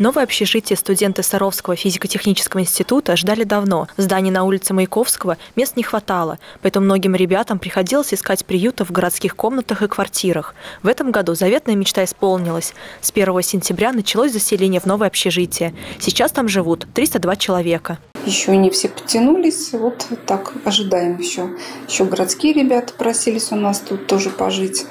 Новое общежитие студенты Саровского физико-технического института ждали давно. В здании на улице Маяковского мест не хватало, поэтому многим ребятам приходилось искать приюта в городских комнатах и квартирах. В этом году заветная мечта исполнилась. С 1 сентября началось заселение в новое общежитие. Сейчас там живут 302 человека. Еще не все подтянулись, вот так ожидаем еще. Еще городские ребята просились у нас тут тоже пожить.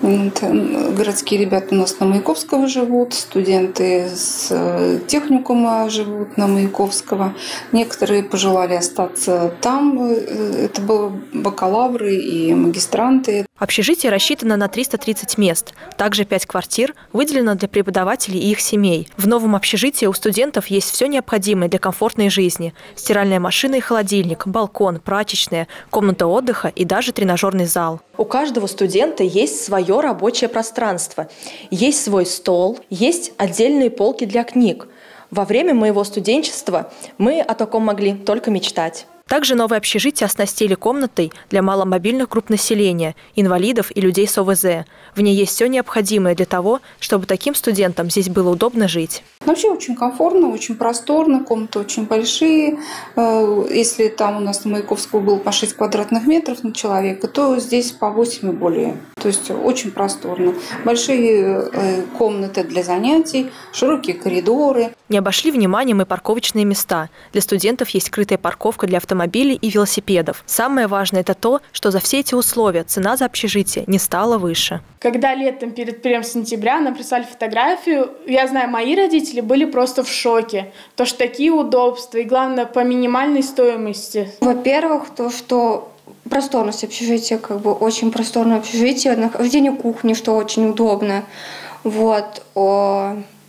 Городские ребята у нас на Маяковского живут, студенты с техникума живут на Маяковского. Некоторые пожелали остаться там, это были бакалавры и магистранты. Общежитие рассчитано на 330 мест. Также 5 квартир выделено для преподавателей и их семей. В новом общежитии у студентов есть все необходимое для комфортной жизни. Стиральная машина и холодильник, балкон, прачечная, комната отдыха и даже тренажерный зал. У каждого студента есть свое рабочее пространство, есть свой стол, есть отдельные полки для книг. Во время моего студенчества мы о таком могли только мечтать. Также новое общежитие оснастили комнатой для маломобильных групп населения, инвалидов и людей с ОВЗ. В ней есть все необходимое для того, чтобы таким студентам здесь было удобно жить. Вообще очень комфортно, очень просторно, комнаты очень большие. Если там у нас на Маяковского было по 6 квадратных метров на человека, то здесь по 8 и более. То есть очень просторно. Большие комнаты для занятий, широкие коридоры. Не обошли вниманием и парковочные места. Для студентов есть крытая парковка для автомобилей и велосипедов. Самое важное – это то, что за все эти условия цена за общежитие не стала выше. Когда летом перед 1 сентября нам прислали фотографию, я знаю, мои родители были просто в шоке. То, что такие удобства и, главное, по минимальной стоимости. Во-первых, то, что просторность общежития, очень просторное общежитие, нахождение кухни, что очень удобно. Вот.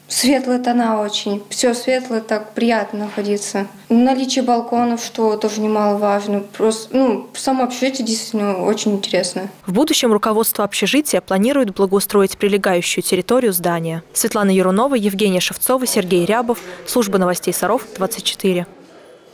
Светлые тона очень. Все светлое, так приятно находиться. Наличие балконов, что тоже немаловажно. Просто, само общежитие действительно очень интересно. В будущем руководство общежития планирует благоустроить прилегающую территорию здания. Светлана Ярунова, Евгения Шевцова, Сергей Рябов. Служба новостей Саров, 24.